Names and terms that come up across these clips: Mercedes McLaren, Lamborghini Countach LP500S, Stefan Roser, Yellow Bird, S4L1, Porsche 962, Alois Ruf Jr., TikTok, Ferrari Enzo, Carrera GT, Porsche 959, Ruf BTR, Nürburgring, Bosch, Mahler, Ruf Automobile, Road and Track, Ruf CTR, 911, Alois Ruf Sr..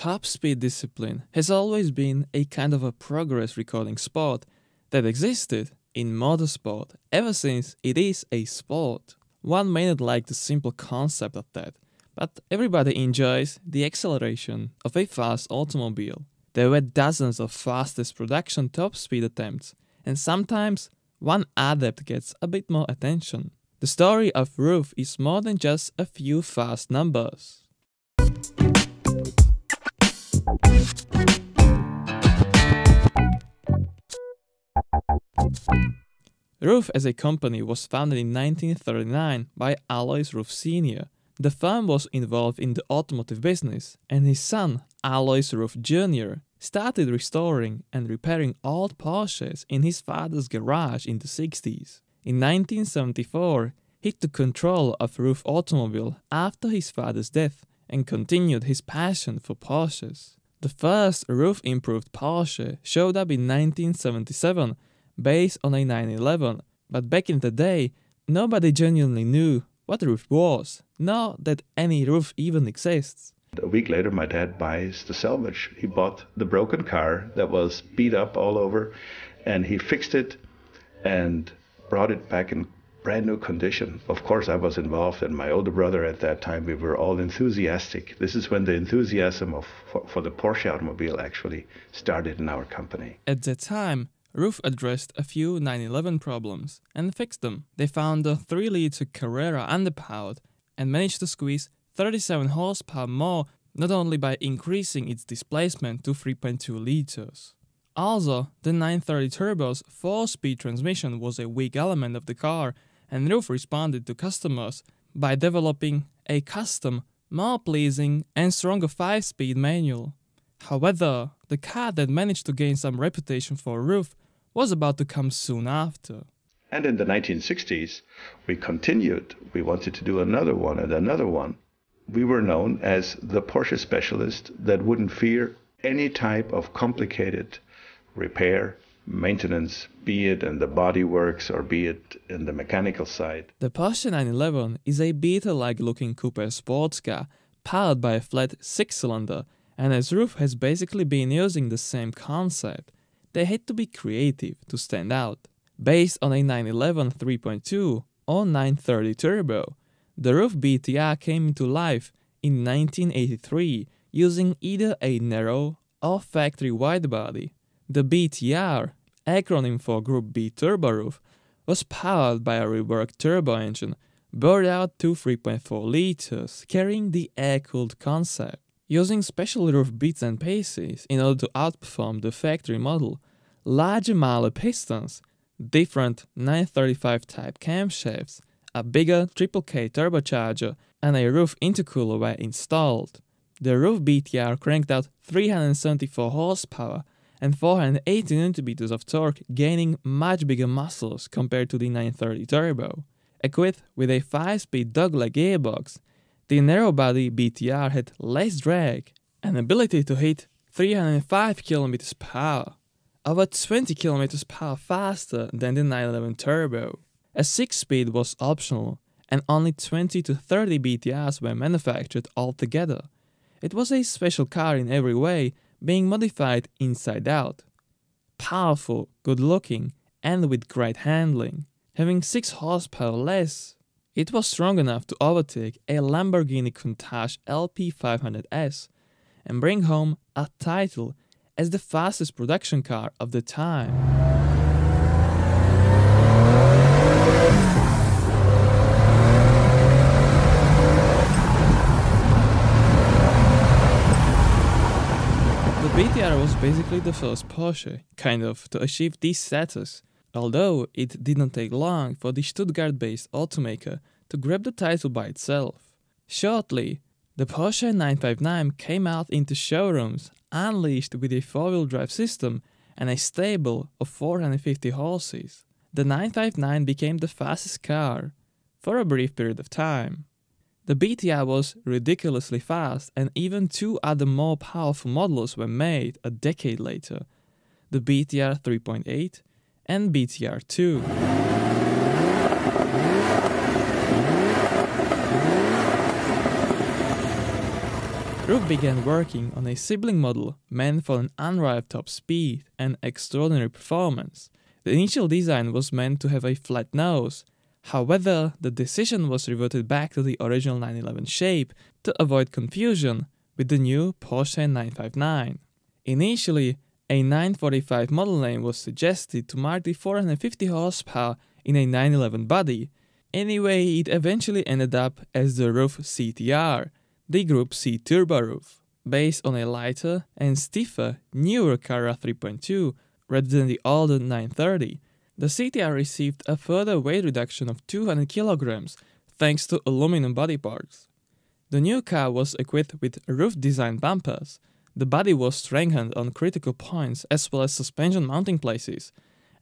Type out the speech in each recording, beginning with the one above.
top speed discipline has always been a kind of a progress recording sport that existed in motorsport ever since it is a sport. One may not like the simple concept of that, but everybody enjoys the acceleration of a fast automobile. There were dozens of fastest production top speed attempts, and sometimes one adept gets a bit more attention. The story of Ruf is more than just a few fast numbers. Ruf as a company was founded in 1939 by Alois Ruf Sr. The firm was involved in the automotive business, and his son, Alois Ruf Jr., started restoring and repairing old Porsches in his father's garage in the 60s. In 1974, he took control of Ruf Automobile after his father's death and continued his passion for Porsches. The first Ruf-improved Porsche showed up in 1977, based on a 911, but back in the day, nobody genuinely knew what Ruf was, nor that any Ruf even exists. A week later, my dad buys the salvage. He bought the broken car that was beat up all over, and he fixed it and brought it back in brand new condition. Of course, I was involved, and my older brother at that time, we were all enthusiastic. This is when the enthusiasm for the Porsche automobile actually started in our company. At the time, Ruf addressed a few 911 problems and fixed them. They found a 3-liter Carrera underpowered and managed to squeeze 37 horsepower more, not only by increasing its displacement to 3.2 liters. Also, the 930 Turbo's 4-speed transmission was a weak element of the car, and Ruf responded to customers by developing a custom, more pleasing and stronger 5-speed manual. However, the car that managed to gain some reputation for Ruf was about to come soon after. And in the 1960s, we continued. We wanted to do another one and another one. We were known as the Porsche specialist that wouldn't fear any type of complicated repair, maintenance, be it in the bodyworks or be it in the mechanical side. The Porsche 911 is a beetle-like looking coupe sports car powered by a flat 6-cylinder, and as Ruf has basically been using the same concept, they had to be creative to stand out. Based on a 911 3.2 or 930 Turbo, the Ruf BTR came into life in 1983 using either a narrow or factory widebody. The BTR, acronym for Group B Turbo Ruf, was powered by a reworked turbo engine, burned out to 3.4 liters, carrying the air-cooled concept. Using special Ruf bits and pieces in order to outperform the factory model, larger Mahler pistons, different 935 type camshafts, a bigger 3K turbocharger and a Ruf intercooler were installed. The Ruf BTR cranked out 374 horsepower and 480 Nm of torque, gaining much bigger muscles compared to the 930 Turbo. Equipped with a 5-speed dogleg gearbox, the narrow-body BTR had less drag and ability to hit 305 km/h, over 20 km/h faster than the 911 Turbo. A 6-speed was optional, and only 20 to 30 BTRs were manufactured altogether. It was a special car in every way, being modified inside out. Powerful, good-looking, and with great handling. Having 6 horsepower less, it was strong enough to overtake a Lamborghini Countach LP500S and bring home a title as the fastest production car of the time. The BTR was basically the first Porsche, kind of, to achieve this status, although it didn't take long for the Stuttgart-based automaker to grab the title by itself. Shortly, the Porsche 959 came out into showrooms, unleashed with a 4-wheel drive system and a stable of 450 horses. The 959 became the fastest car for a brief period of time. The BTR was ridiculously fast, and even 2 other more powerful models were made a decade later, the BTR 3.8 and BTR 2. Ruf began working on a sibling model meant for an unrivaled top speed and extraordinary performance. The initial design was meant to have a flat nose. However, the decision was reverted back to the original 911 shape to avoid confusion with the new Porsche 959. Initially, a 945 model name was suggested to mark the 450 horsepower in a 911 body. Anyway, it eventually ended up as the Ruf CTR, the Group C turbo roof, based on a lighter and stiffer, newer Carrera 3.2 rather than the older 930. The CTR received a further weight reduction of 200 kilograms thanks to aluminum body parts. The new car was equipped with roof-design bumpers. The body was strengthened on critical points as well as suspension mounting places,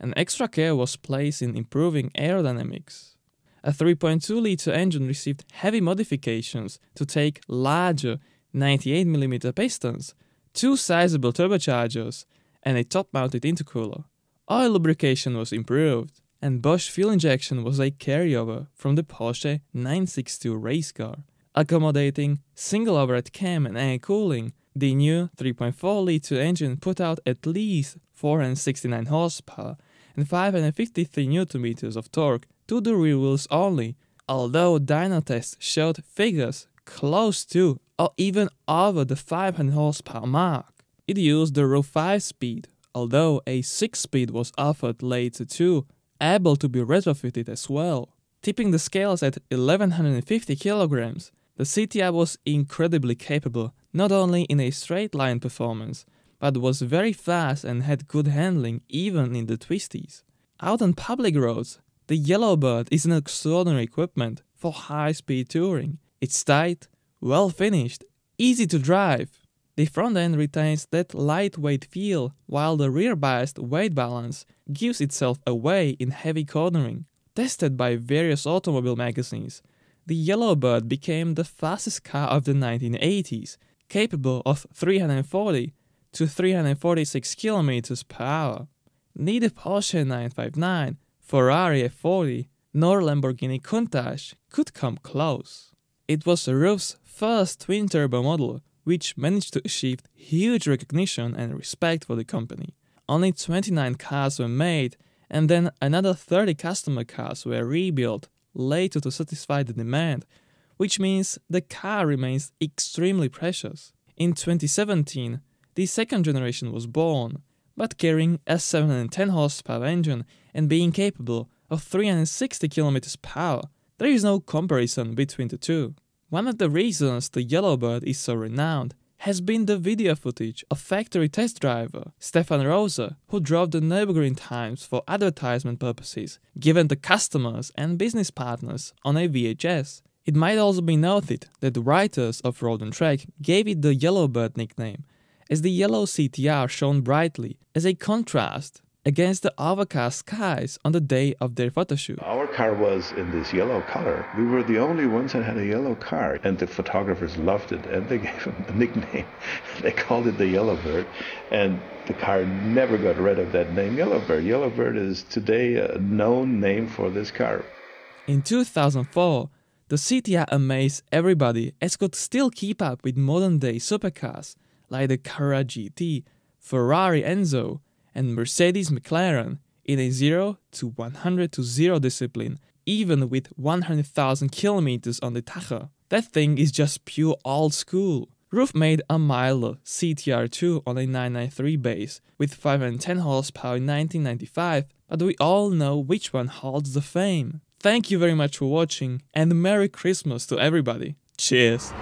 and extra care was placed in improving aerodynamics. A 3.2-litre engine received heavy modifications to take larger 98mm pistons, two sizable turbochargers, and a top-mounted intercooler. Oil lubrication was improved, and Bosch fuel injection was a carryover from the Porsche 962 race car, accommodating single overhead cam and air cooling. The new 3.4-litre engine put out at least 469 horsepower and 553 Nm of torque to the rear wheels only, although dyno tests showed figures close to or even over the 500 horsepower mark. It used the Ruf 5-speed, although a 6-speed was offered later too, able to be retrofitted as well. Tipping the scales at 1150 kilograms, the CTR was incredibly capable, not only in a straight line performance, but was very fast and had good handling even in the twisties. Out on public roads, the Yellow Bird is an extraordinary equipment for high-speed touring. It's tight, well-finished, easy to drive. The front end retains that lightweight feel, while the rear-biased weight balance gives itself away in heavy cornering. Tested by various automobile magazines, the Yellow Bird became the fastest car of the 1980s, capable of 340 to 346 km per hour. Neither Porsche 959, Ferrari F40, nor Lamborghini Countach could come close. It was Ruf's first twin-turbo model, which managed to achieve huge recognition and respect for the company. Only 29 cars were made, and then another 30 customer cars were rebuilt later to satisfy the demand, which means the car remains extremely precious. In 2017, the second generation was born, but carrying a 710 horsepower engine and being capable of 360 km per hour, there is no comparison between the two. One of the reasons the Yellow Bird is so renowned has been the video footage of factory test driver Stefan Roser, who drove the Nürburgring times for advertisement purposes, given to customers and business partners on a VHS. It might also be noted that the writers of Road and Track gave it the Yellow Bird nickname, as the yellow CTR shone brightly as a contrast against the overcast skies on the day of their photoshoot. Our car was in this yellow color. We were the only ones that had a yellow car, and the photographers loved it, and they gave him a nickname. They called it the Yellow Bird, and the car never got rid of that name, Yellow Bird. Yellow Bird is today a known name for this car. In 2004, the CTR amazed everybody as could still keep up with modern-day supercars like the Carrera GT, Ferrari Enzo, and Mercedes McLaren in a 0 to 100 to 0 discipline, even with 100,000 kilometers on the tacho. That thing is just pure old school. Ruf made a milder CTR2 on a 993 base with 510 horsepower in 1995, but we all know which one holds the fame. Thank you very much for watching, and Merry Christmas to everybody. Cheers!